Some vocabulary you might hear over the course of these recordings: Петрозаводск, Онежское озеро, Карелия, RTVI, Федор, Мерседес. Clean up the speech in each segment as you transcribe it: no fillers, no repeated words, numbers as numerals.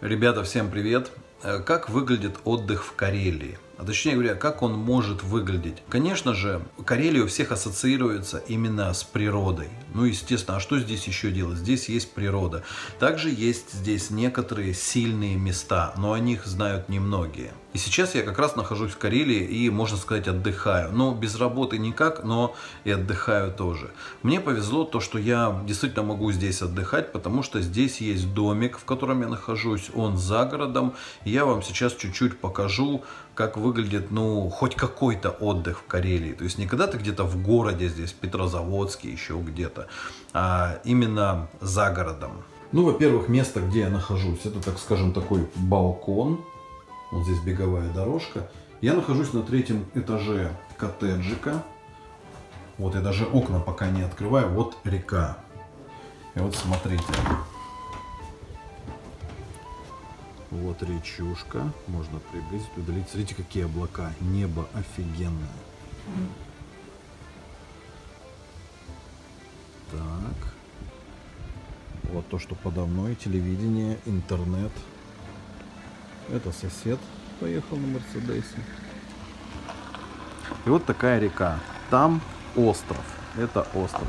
Ребята, всем привет! Как выглядит отдых в Карелии? А точнее говоря, как он может выглядеть? Конечно же, Карелия у всех ассоциируется именно с природой. Ну, естественно, а что здесь еще делать? Здесь есть природа. Также есть здесь некоторые сильные места, но о них знают немногие. И сейчас я как раз нахожусь в Карелии и, можно сказать, отдыхаю. Но без работы никак, но и отдыхаю тоже. Мне повезло то, что я действительно могу здесь отдыхать, потому что здесь есть домик, в котором я нахожусь. Он за городом. Я вам сейчас чуть-чуть покажу, как выглядит, ну, хоть какой-то отдых в Карелии. То есть не когда-то где-то в городе здесь, в Петрозаводске, еще где-то, а именно за городом. Ну, во-первых, место, где я нахожусь, это, так скажем, такой балкон. Вот здесь беговая дорожка. Я нахожусь на третьем этаже коттеджика. Вот я даже окна пока не открываю. Вот река. И вот смотрите. Вот речушка. Можно приблизить, удалить. Смотрите, какие облака. Небо офигенное. Так. Вот то, что подо мной. Телевидение, интернет. Это сосед поехал на Мерседесе. И вот такая река. Там остров. Это остров.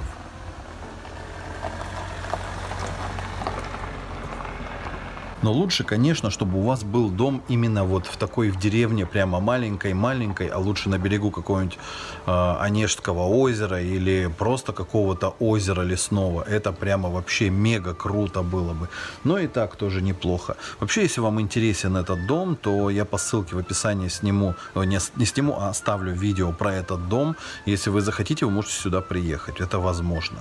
Но лучше, конечно, чтобы у вас был дом именно вот в такой в деревне, прямо маленькой-маленькой, а лучше на берегу какого-нибудь Онежского озера или просто какого-то озера лесного. Это прямо вообще мега круто было бы. Но и так тоже неплохо. Вообще, если вам интересен этот дом, то я по ссылке в описании оставлю видео про этот дом. Если вы захотите, вы можете сюда приехать. Это возможно.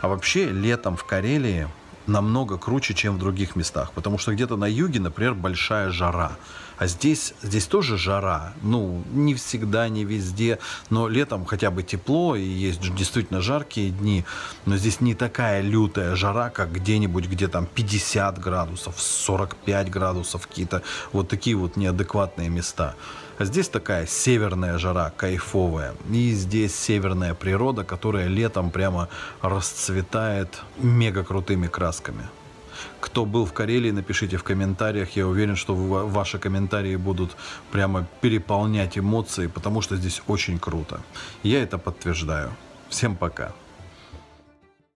А вообще, летом в Карелии намного круче, чем в других местах. Потому что где-то на юге, например, большая жара. А здесь тоже жара. Ну, не всегда, не везде. Но летом хотя бы тепло, и есть действительно жаркие дни. Но здесь не такая лютая жара, как где-нибудь, где там 50 градусов, 45 градусов, какие-то вот такие вот неадекватные места. А здесь такая северная жара, кайфовая. И здесь северная природа, которая летом прямо расцветает мега крутыми красками. Кто был в Карелии, напишите в комментариях. Я уверен, что ваши комментарии будут прямо переполнять эмоции, потому что здесь очень круто. Я это подтверждаю. Всем пока.